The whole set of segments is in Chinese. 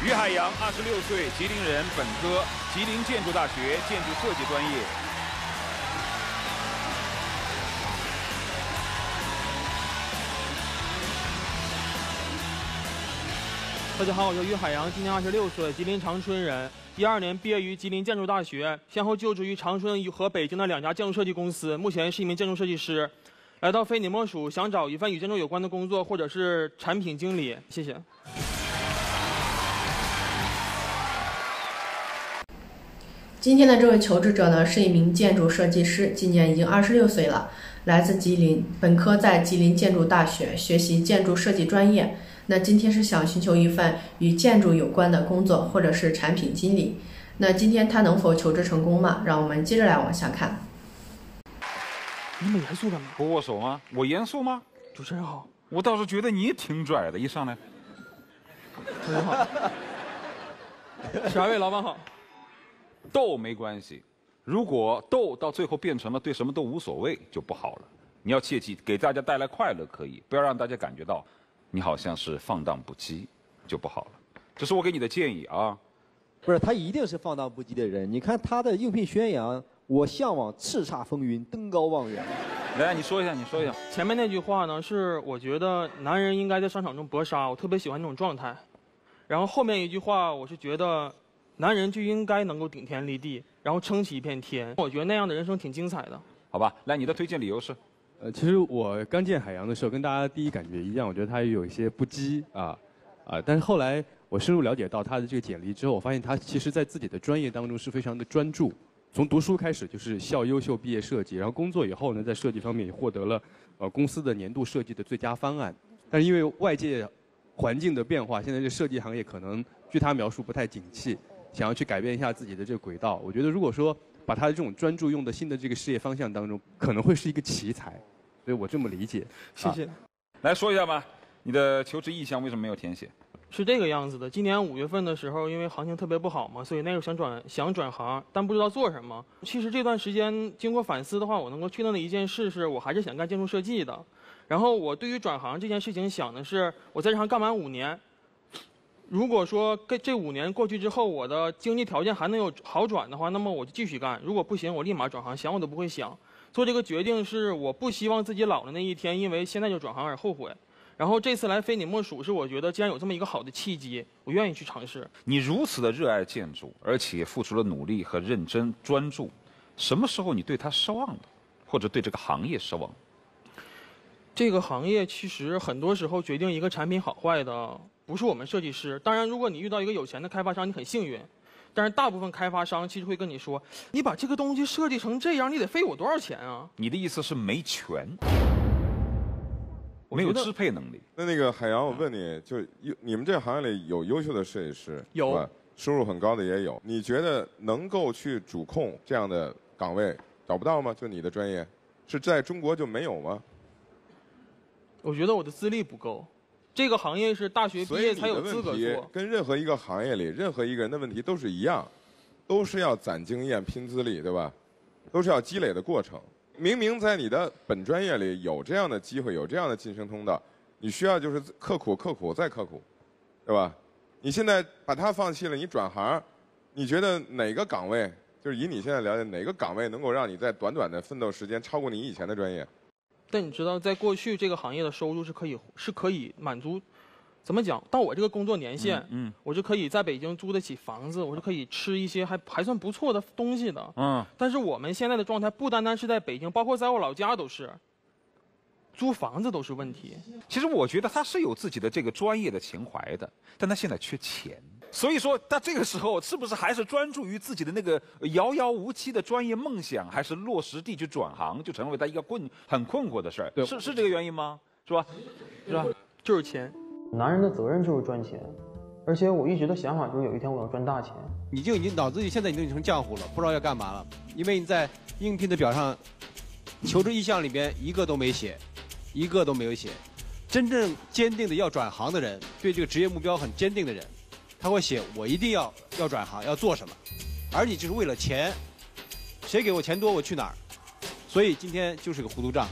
于海洋，26岁，吉林人，本科，吉林建筑大学建筑设计专业。大家好，我叫于海洋，今年26岁，吉林长春人。2012年毕业于吉林建筑大学，先后就职于长春和北京的2家建筑设计公司，目前是一名建筑设计师。 来到非你莫属，想找一份与建筑有关的工作，或者是产品经理。谢谢。今天的这位求职者呢，是一名建筑设计师，今年已经26岁了，来自吉林，本科在吉林建筑大学学习建筑设计专业。那今天是想寻求一份与建筑有关的工作，或者是产品经理。那今天他能否求职成功吗？让我们接着来往下看。 你们严肃干嘛？不握手吗？我严肃吗？主持人好，我倒是觉得你挺拽的，一上来。主持人好，12位老板好。斗没关系，如果斗到最后变成了对什么都无所谓，就不好了。你要切记，给大家带来快乐可以，不要让大家感觉到你好像是放荡不羁，就不好了。这是我给你的建议啊。不是，他一定是放荡不羁的人。你看他的应聘宣扬。 我向往叱咤风云，登高望远。来，你说一下，你说一下。前面那句话呢，是我觉得男人应该在商场中搏杀，我特别喜欢那种状态。然后后面一句话，我是觉得，男人就应该能够顶天立地，然后撑起一片天。我觉得那样的人生挺精彩的。好吧，来，你的推荐理由是？其实我刚见海洋的时候，跟大家第一感觉一样，我觉得他有一些不羁但是后来我深入了解到他的这个简历之后，我发现他其实在自己的专业当中是非常的专注。 从读书开始就是校优秀毕业设计，然后工作以后呢，在设计方面也获得了公司的年度设计的最佳方案。但是因为外界环境的变化，现在这设计行业可能据他描述不太景气，想要去改变一下自己的这个轨道。我觉得如果说把他的这种专注用到新的这个事业方向当中，可能会是一个奇才。所以我这么理解。谢谢。来说一下吧，你的求职意向为什么没有填写？ 是这个样子的。今年5月份的时候，因为行情特别不好嘛，所以那时候想转行，但不知道做什么。其实这段时间经过反思的话，我能够确定的一件事是，我还是想干建筑设计的。然后我对于转行这件事情想的是，我在这行干满5年，如果说这5年过去之后，我的经济条件还能有好转的话，那么我就继续干；如果不行，我立马转行，想我都不会想。做这个决定是我不希望自己老了那一天，因为现在就转行而后悔。 然后这次来非你莫属，是我觉得既然有这么一个好的契机，我愿意去尝试。你如此的热爱建筑，而且付出了努力和认真专注，什么时候你对它失望了，或者对这个行业失望？这个行业其实很多时候决定一个产品好坏的不是我们设计师。当然，如果你遇到一个有钱的开发商，你很幸运。但是大部分开发商其实会跟你说，你把这个东西设计成这样，你得费我多少钱啊？你的意思是没权？ 没有支配能力。那个海洋，我问你，就你们这行业里有优秀的设计师，有收入很高的也有。你觉得能够去主控这样的岗位找不到吗？就你的专业，是在中国就没有吗？我觉得我的资历不够，这个行业是大学毕业才有资格做。跟任何一个行业里任何一个人的问题都是一样，都是要攒经验、拼资历，对吧？都是要积累的过程。 明明在你的本专业里有这样的机会，有这样的晋升通道，你需要就是刻苦再刻苦，对吧？你现在把它放弃了，你转行，你觉得哪个岗位，就是以你现在了解，哪个岗位能够让你在短短的奋斗时间超过你以前的专业？但你知道，在过去这个行业的收入是可以满足，怎么讲？到我这个工作年限，我就可以在北京租得起房子，我就可以吃一些还算不错的东西的。但是我们现在的状态不单单是在北京，包括在我老家都是，租房子都是问题。其实我觉得他是有自己的这个专业的情怀的，但他现在缺钱，所以说他这个时候是不是还是专注于自己的那个遥遥无期的专业梦想，还是落实地去转行，就成为他一个很困惑的事儿？是这个原因吗？是吧？是吧？就是钱。 男人的责任就是赚钱，而且我一直的想法就是有一天我要赚大钱。你就已经脑子里现在已经成浆糊了，不知道要干嘛了。因为你在应聘的表上、求职意向里边一个都没写，一个都没有写。真正坚定的要转行的人，对这个职业目标很坚定的人，他会写我一定要转行，要做什么。而你就是为了钱，谁给我钱多我去哪儿。所以今天就是个糊涂账。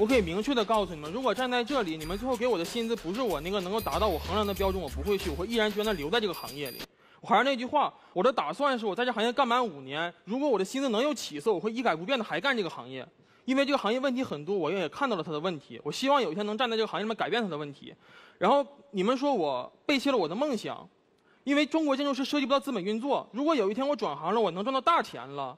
我可以明确的告诉你们，如果站在这里，你们最后给我的薪资不是我那个能够达到我衡量的标准，我不会去，我会毅然决然的留在这个行业里。我还是那句话，我的打算是我在这行业干满5年，如果我的薪资能有起色，我会一改不变的还干这个行业，因为这个行业问题很多，我也看到了它的问题，我希望有一天能站在这个行业里面改变它的问题。然后你们说我背弃了我的梦想，因为中国建筑师涉及不到资本运作，如果有一天我转行了，我能赚到大钱了。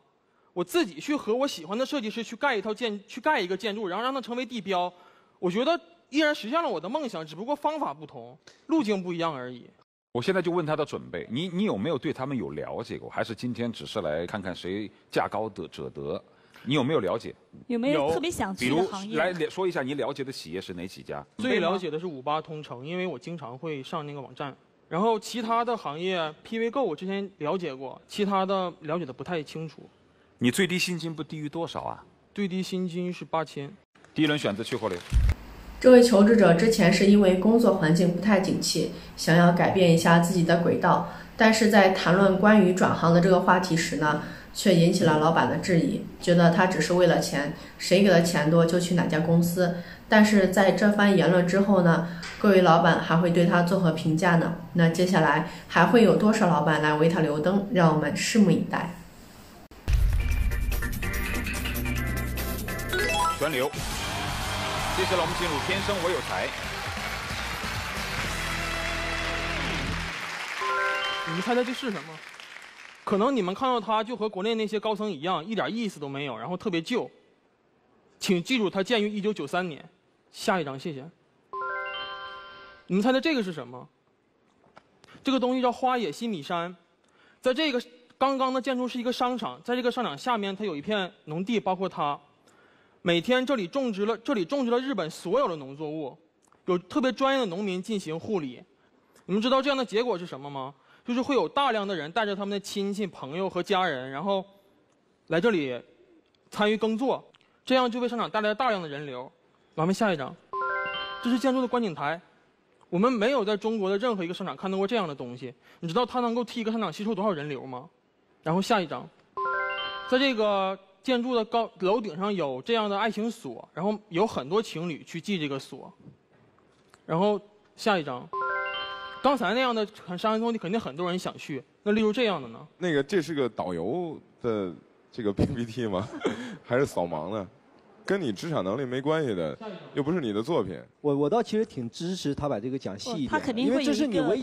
我自己去和我喜欢的设计师去盖一个建筑，然后让它成为地标，我觉得依然实现了我的梦想，只不过方法不同，路径不一样而已。我现在就问他的准备，你有没有对他们有了解过？还是今天只是来看看谁价高者得？你有没有了解？有没有特别想去的行业？来说一下你了解的企业是哪几家？最了解的是58同城，因为我经常会上那个网站。 然后其他的行业 ，PVGO 我之前了解过，其他的了解的不太清楚。 你最低薪金不低于多少啊？最低薪金是8000。第一轮选择去或留。这位求职者之前是因为工作环境不太景气，想要改变一下自己的轨道，但是在谈论关于转行的这个话题时呢，却引起了老板的质疑，觉得他只是为了钱，谁给的钱多就去哪家公司。但是在这番言论之后呢，各位老板还会对他作何评价呢？那接下来还会有多少老板来为他留灯？让我们拭目以待。 全留。接下来我们进入天生我有才。你们猜猜这是什么？可能你们看到它就和国内那些高层一样，一点意思都没有，然后特别旧。请记住，它建于1993年。下一张，谢谢。你们猜猜这个是什么？这个东西叫花野西米山，在这个刚刚的建筑是一个商场，在这个商场下面它有一片农地，包括它。 每天这里种植了日本所有的农作物，有特别专业的农民进行护理。你们知道这样的结果是什么吗？就是会有大量的人带着他们的亲戚、朋友和家人，然后来这里参与耕作，这样就为商场带来大量的人流。我们下一张，这是建筑的观景台。我们没有在中国的任何一个商场看到过这样的东西。你知道它能够替一个商场吸收多少人流吗？然后下一张，在这个。 建筑的楼顶上有这样的爱情锁，然后有很多情侣去系这个锁。然后下一张，刚才那样的商业中心肯定很多人想去。那例如这样的呢？那个这是个导游的这个 PPT 吗？还是扫盲呢？跟你职场能力没关系的，又不是你的作品。我倒其实挺支持他把这个讲细一点，因为这是你唯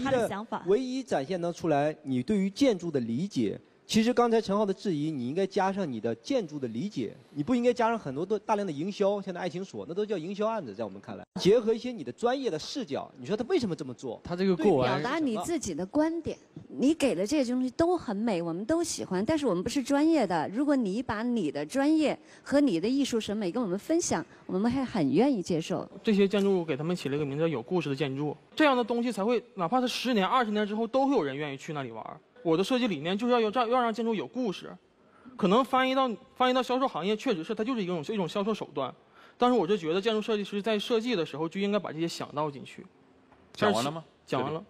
一展现得出来你对于建筑的理解。 其实刚才陈浩的质疑，你应该加上你的建筑的理解，你不应该加上很多大量的营销，像那爱情锁，那都叫营销案子，在我们看来，结合一些你的专业的视角，你说他为什么这么做？他这个过完表达你自己的观点，你给了这些东西都很美，我们都喜欢，但是我们不是专业的。如果你把你的专业和你的艺术审美跟我们分享，我们还很愿意接受。这些建筑给他们起了一个名字叫有故事的建筑，这样的东西才会，哪怕是10年、20年之后，都会有人愿意去那里玩。 我的设计理念就是要让建筑有故事，可能翻译到销售行业，确实是它就是一种销售手段。但是我就觉得建筑设计师在设计的时候就应该把这些想到进去。讲完了吗？讲完了。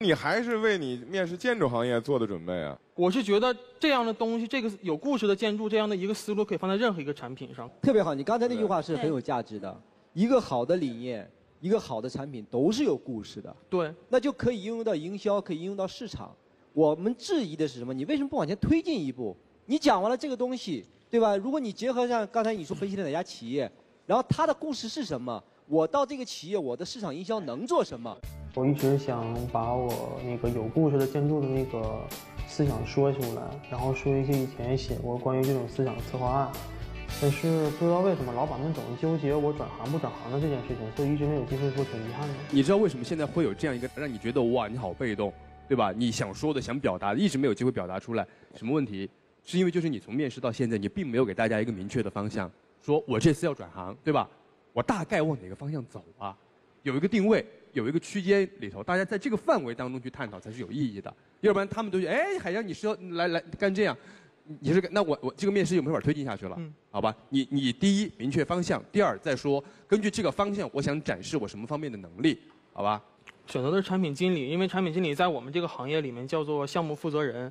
你还是为你面试建筑行业做的准备啊？我是觉得这样的东西，这个有故事的建筑这样的一个思路可以放在任何一个产品上。特别好，你刚才那句话是很有价值的。一个好的理念，一个好的产品都是有故事的。对。那就可以应用到营销，可以应用到市场。 我们质疑的是什么？你为什么不往前推进一步？你讲完了这个东西，对吧？如果你结合上刚才你说分析的哪家企业，然后它的故事是什么？我到这个企业，我的市场营销能做什么？我一直想把我那个有故事的建筑的那个思想说出来，然后说一些以前写过关于这种思想的策划案，但是不知道为什么老板们总纠结我转行不转行的这件事情，所以一直没有机会做，挺遗憾的。你知道为什么现在会有这样一个让你觉得哇，你好被动？ 对吧？你想说的、想表达的，一直没有机会表达出来，什么问题？是因为就是你从面试到现在，你并没有给大家一个明确的方向，说我这次要转行，对吧？我大概往哪个方向走啊？有一个定位，有一个区间里头，大家在这个范围当中去探讨才是有意义的，要不然他们都觉得，哎，海洋你是要来干这样，你是那我这个面试就没法推进下去了，好吧？你第一明确方向，第二再说根据这个方向，我想展示我什么方面的能力，好吧？ 选择的是产品经理，因为产品经理在我们这个行业里面叫做项目负责人。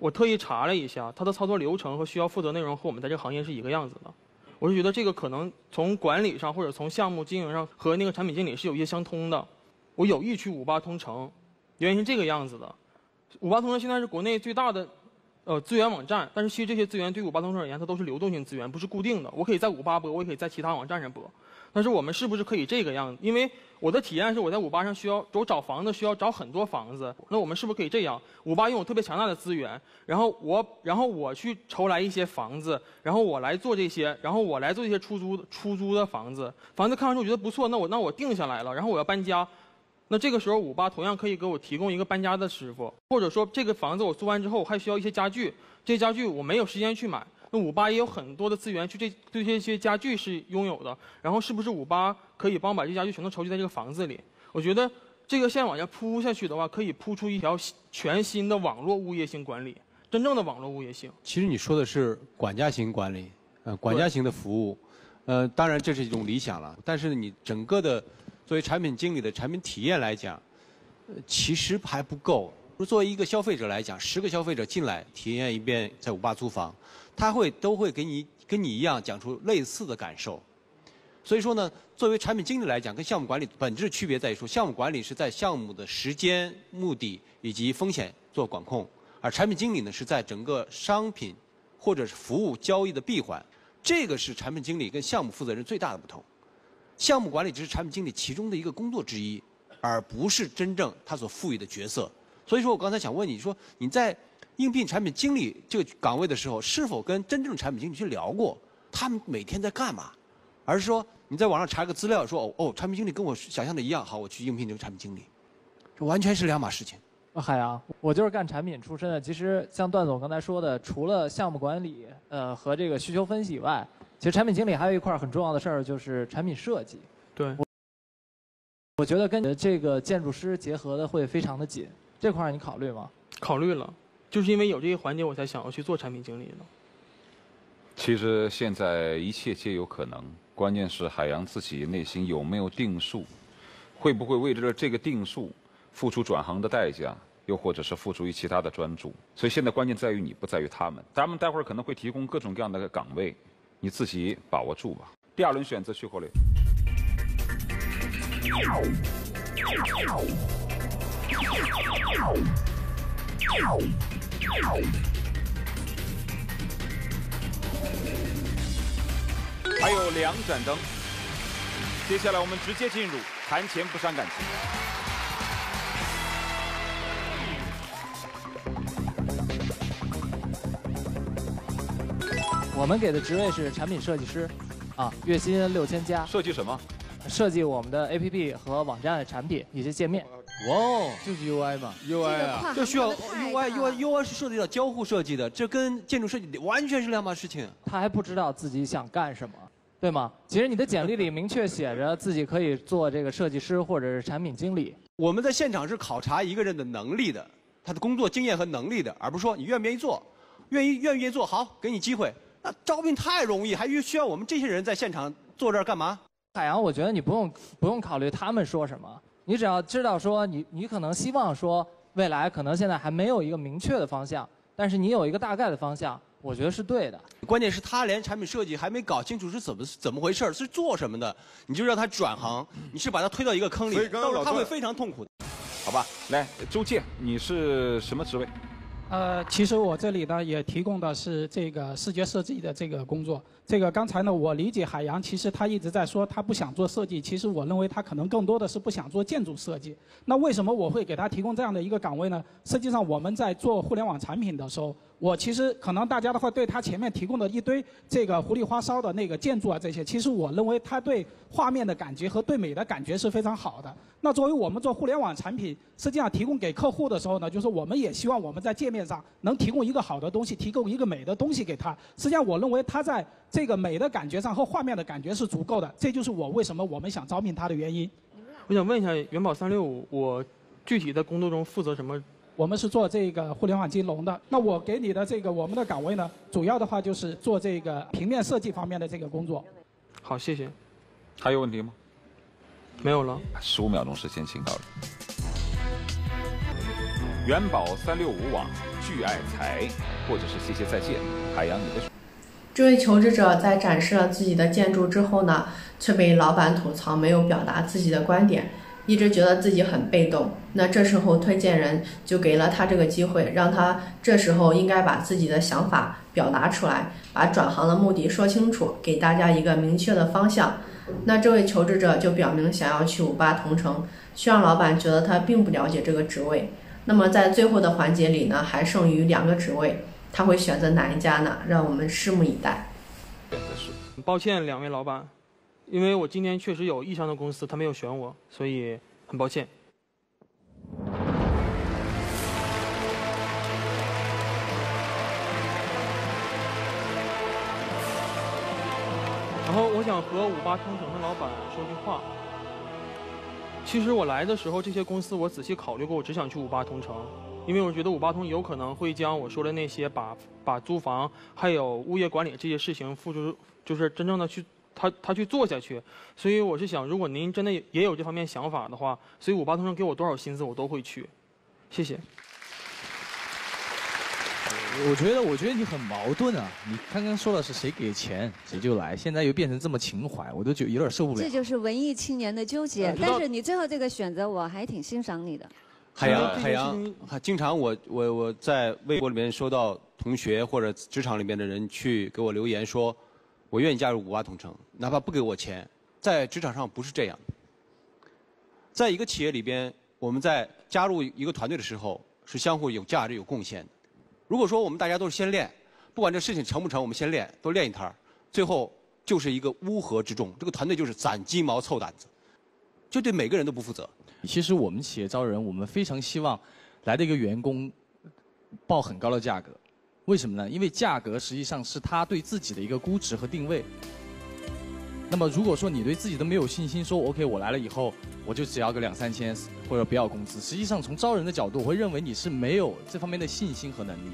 我特意查了一下，他的操作流程和需要负责内容和我们在这个行业是一个样子的。我是觉得这个可能从管理上或者从项目经营上和那个产品经理是有一些相通的。我有意去5.8同城，原因是这个样子的。5.8同城现在是国内最大的资源网站，但是其实这些资源对5.8同城而言，它都是流动性资源，不是固定的。我可以在5.8播，我也可以在其他网站上播。但是我们是不是可以这个样子？因为我的体验是，我在5.8上我找房子需要找很多房子。那我们是不是可以这样？5.8拥有特别强大的资源，然后我去筹来一些房子，然后我来做这些出租的房子。房子看完之后觉得不错，那我定下来了，然后我要搬家。那这个时候5.8同样可以给我提供一个搬家的师傅，或者说这个房子我租完之后还需要一些家具，这些家具我没有时间去买。那5.8也有很多的资源去对这些家具是拥有的，然后是不是5.8可以帮把这家具全都筹集在这个房子里？我觉得这个线往下铺下去的话，可以铺出一条全新的网络物业型管理，真正的网络物业型。其实你说的是管家型管理，管家型的服务，当然这是一种理想了。但是你整个的作为产品经理的产品体验来讲，其实还不够。作为一个消费者来讲，10个消费者进来体验一遍在5.8租房，他都会跟你一样讲出类似的感受。所以说呢，作为产品经理来讲，跟项目管理本质区别在于说，项目管理是在项目的时间、目的以及风险做管控，而产品经理呢是在整个商品或者是服务交易的闭环。这个是产品经理跟项目负责人最大的不同。项目管理只是产品经理其中的一个工作之一，而不是真正他所赋予的角色。所以说我刚才想问你说，你在应聘产品经理这个岗位的时候，是否跟真正产品经理去聊过他们每天在干嘛？而是说你在网上查个资料说哦，产品经理跟我想象的一样，好，我去应聘这个产品经理，这完全是两码事情。海洋，我就是干产品出身的。其实像段总刚才说的，除了项目管理和这个需求分析以外，其实产品经理还有一块很重要的事儿，就是产品设计。对，我觉得跟这个建筑师结合的会非常的紧。这块你考虑吗？考虑了，就是因为有这些环节，我才想要去做产品经理的。其实现在一切皆有可能，关键是海洋自己内心有没有定数，会不会为了这个定数付出转行的代价，又或者是付出于其他的专注。所以现在关键在于你，不在于他们。他们待会儿可能会提供各种各样的岗位，你自己把握住吧。第二轮选择去后列。还有2盏灯，接下来我们直接进入谈钱不伤感情。我们给的职位是产品设计师，月薪6000+。设计什么？设计我们的 APP 和网站的产品以及界面。哇哦，就是 UI 嘛 ，UI 啊，这需要 UI 是涉及到交互设计的，这跟建筑设计完全是两码事情。他还不知道自己想干什么，对吗？其实你的简历里明确写着自己可以做这个设计师或者是产品经理。我们在现场是考察一个人的能力的，他的工作经验和能力的，而不是说你愿不愿意做，愿不愿意做好，给你机会。那招聘太容易，还需要我们这些人在现场坐这儿干嘛？海洋，我觉得你不用考虑他们说什么。你只要知道说你可能希望说未来可能现在还没有一个明确的方向，但是你有一个大概的方向，我觉得是对的。关键是他连产品设计还没搞清楚是怎么回事，是做什么的，你就让他转行，你是把他推到一个坑里，到时候他会非常痛苦的。好吧，来，周建，你是什么职位？其实我这里呢也提供的是这个视觉设计的这个工作。这个刚才呢，我理解海洋，其实他一直在说他不想做设计，其实我认为他可能更多的是不想做建筑设计。那为什么我会给他提供这样的一个岗位呢？实际上我们在做互联网产品的时候，我其实可能大家的话对他前面提供的一堆这个糊里花哨的那个建筑啊这些，其实我认为他对画面的感觉和对美的感觉是非常好的。那作为我们做互联网产品，实际上提供给客户的时候呢，就是我们也希望我们在界面上能提供一个好的东西，提供一个美的东西给他。实际上我认为他在这个美的感觉上和画面的感觉是足够的，这就是为什么我们想招聘他的原因。我想问一下元宝365，我具体在工作中负责什么？我们是做这个互联网金融的。那我给你的这个我们的岗位呢，主要的话就是做这个平面设计方面的这个工作。好，谢谢。还有问题吗？没有了。15秒钟时间，请到了。元宝365网，聚爱财，或者是谢谢再见。海洋，你的。这位求职者在展示了自己的建筑之后呢，却被老板吐槽没有表达自己的观点，一直觉得自己很被动。那这时候推荐人就给了他这个机会，让他这时候应该把自己的想法表达出来，把转行的目的说清楚，给大家一个明确的方向。那这位求职者就表明想要去5·8同城，却让老板觉得他并不了解这个职位。那么在最后的环节里呢，还剩余2个职位，他会选择哪一家呢？让我们拭目以待。抱歉两位老板，因为我今天确实有意向的公司，他没有选我，所以很抱歉。然后我想和5·8同城的老板说句话。其实我来的时候，这些公司我仔细考虑过，我只想去5·8同城，因为我觉得5·8同城有可能会将我说的那些把租房还有物业管理这些事情付出，就是真正的去。 他去做下去，所以我是想，如果您真的也有这方面想法的话，所以5·8同城给我多少心思，我都会去。谢谢。我觉得你很矛盾啊！你刚刚说的是谁给钱谁就来，现在又变成这么情怀，我都觉得有点受不了。这就是文艺青年的纠结。但是你最后这个选择，我还挺欣赏你的。海洋，经常我在微博里面收到同学或者职场里面的人去给我留言说。 我愿意加入5·8同城，哪怕不给我钱，在职场上不是这样。在一个企业里边，我们在加入一个团队的时候，是相互有价值、有贡献的。如果说我们大家都是先练，不管这事情成不成，我们先练，都练一摊，最后就是一个乌合之众。这个团队就是攒鸡毛凑胆子，就对每个人都不负责。其实我们企业招人，我们非常希望来的一个员工报很高的价格。 为什么呢？因为价格实际上是他对自己的一个估值和定位。那么如果说你对自己都没有信心，说 OK 我来了以后我就只要个2、3千或者不要工资，实际上从招人的角度，我会认为你是没有这方面的信心和能力。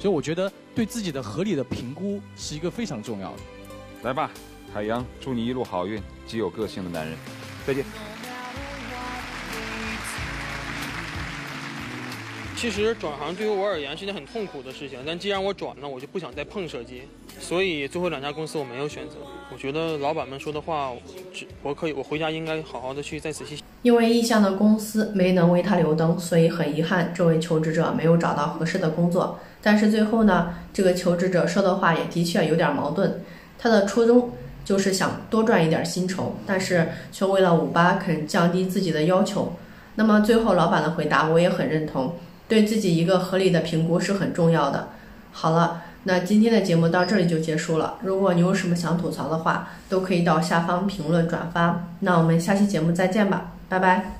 所以我觉得对自己的合理的评估是一个非常重要的。来吧，海洋，祝你一路好运，极有个性的男人。再见。 其实转行对于我而言是件很痛苦的事情，但既然我转了，我就不想再碰设计，所以最后2家公司我没有选择。我觉得老板们说的话，我回家应该好好的去再仔细。因为意向的公司没能为他留灯，所以很遗憾，这位求职者没有找到合适的工作。但是最后呢，这个求职者说的话也的确有点矛盾。他的初衷就是想多赚一点薪酬，但是却为了5·8肯降低自己的要求。那么最后老板的回答我也很认同。 对自己一个合理的评估是很重要的。好了，那今天的节目到这里就结束了。如果你有什么想吐槽的话，都可以到下方评论转发。那我们下期节目再见吧，拜拜。